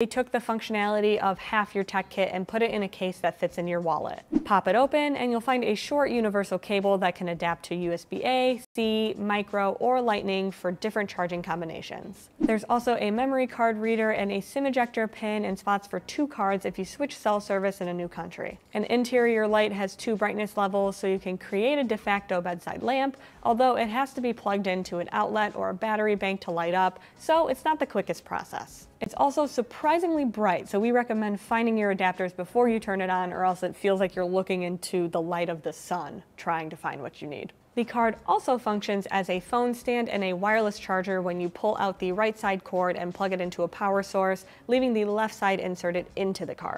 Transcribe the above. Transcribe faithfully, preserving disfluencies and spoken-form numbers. They took the functionality of half your tech kit and put it in a case that fits in your wallet. Pop it open and you'll find a short universal cable that can adapt to U S B A, C, micro, or lightning for different charging combinations. There's also a memory card reader and a SIM ejector pin and spots for two cards if you switch cell service in a new country. An interior light has two brightness levels, so you can create a de facto bedside lamp, although it has to be plugged into an outlet or a battery bank to light up, so it's not the quickest process. It's also surprisingly bright, so we recommend finding your adapters before you turn it on, or else it feels like you're looking into the light of the sun trying to find what you need. The card also functions as a phone stand and a wireless charger when you pull out the right side cord and plug it into a power source, leaving the left side inserted into the card.